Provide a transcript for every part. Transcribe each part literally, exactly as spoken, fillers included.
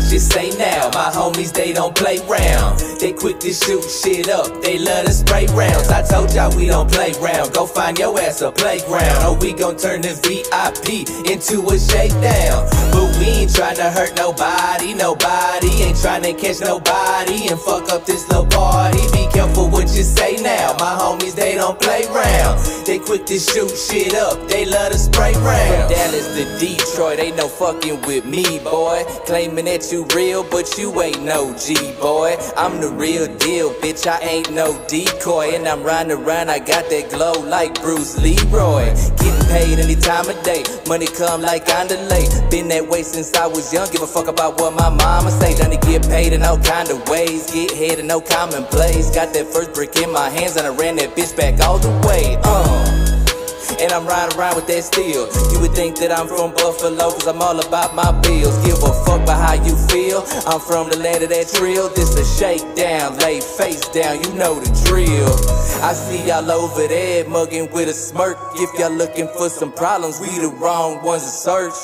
what you say now. My homies, they don't play round. They quick to shoot shit up, they love to spray rounds. I told y'all we don't play round. Go find your ass a playground, or we gon' turn the V I P into a shakedown. But we ain't tryna hurt nobody, nobody. Ain't tryna catch nobody and fuck up this little party. Be careful what you say now. My homies, they don't play round. They quick to shoot shit up, they love to spray round. From Dallas to Detroit, ain't no fucking with me, boy. Claiming that you real, but you ain't no G, boy. I'm the real deal, bitch, I ain't no decoy. And I'm riding around, I got that glow like Bruce Leroy. Getting paid any time of day, money come like I'm delayed. Been that way since I was young, give a fuck about what my mama say. Done to get paid in all kind of ways, get head in no common place. Got that first brick in my hands and I ran that bitch back all the way, uh and I'm riding around with that steel. You would think that I'm from Buffalo, cause I'm all about my bills. Give a fuck about how you feel, I'm from the land of that drill. This a shakedown, lay face down, you know the drill. I see y'all over there mugging with a smirk. If y'all looking for some problems, we the wrong ones to search.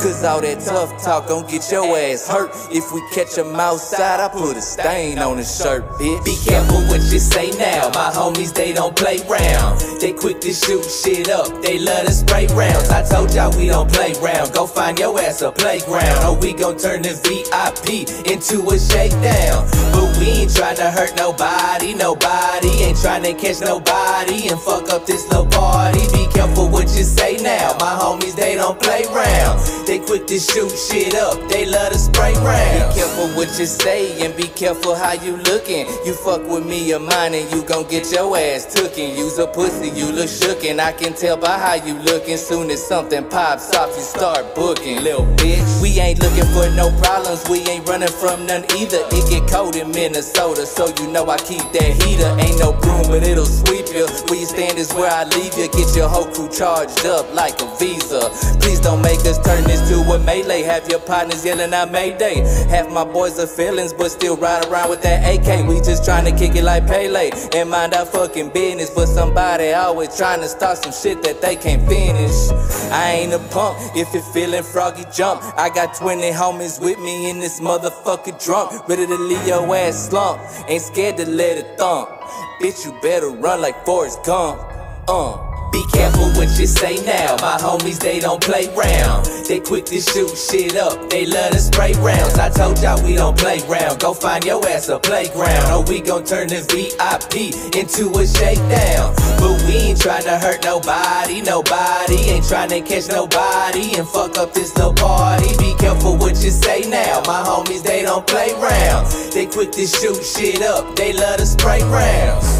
Cause all that tough talk gon' get your ass hurt. If we catch him outside, I put a stain on his shirt, bitch. Be careful what you say now. My homies, they don't play round. They quick to shoot shit up, they love to spray rounds. I told y'all we don't play round. Go find your ass a playground, or we gon' turn the V I P into a shakedown. But we ain't tryna hurt nobody, nobody. Ain't tryna catch nobody and fuck up this little party. Be careful what you say now. My homies, they don't play round. They quick to shoot shit up, they love to spray round. Be careful what you say and be careful how you lookin'. You fuck with me or mine and you gon' get your ass tookin'. You's a pussy, you look shookin'. I can tell by how you lookin'. Soon as something pops off, you start booking, little bitch. We ain't looking for no problems, we ain't running from none either. It get cold in Minnesota, so you know I keep that heater. Ain't no broom, but it'll sweep you. Where you stand is where I leave you. Get your whole crew charged up like a Visa. Please don't make us turn this to a melee. Have your partners yelling out Mayday. Half my boys are feelings, but still ride around with that A K. We just trying to kick it like Pele and mind our fucking business. But somebody always trying to start some shit that they can't finish. I ain't a punk. If you're feeling froggy, jump. I got twenty homies with me in this motherfucker drunk. Ready to leave your ass slump. Ain't scared to let it thump. Bitch, you better run like Forrest Gump. Uh. Be careful what you say now. My homies, they don't play round. They quick to shoot shit up, they love to spray rounds. I told y'all we don't play round. Go find your ass a playground, or we gon' turn the V I P into a shakedown. But we ain't tryna hurt nobody, nobody. Ain't tryna catch nobody and fuck up this little party. Be careful what you say now. My homies, they don't play round. They quick to shoot shit up, they love to spray rounds.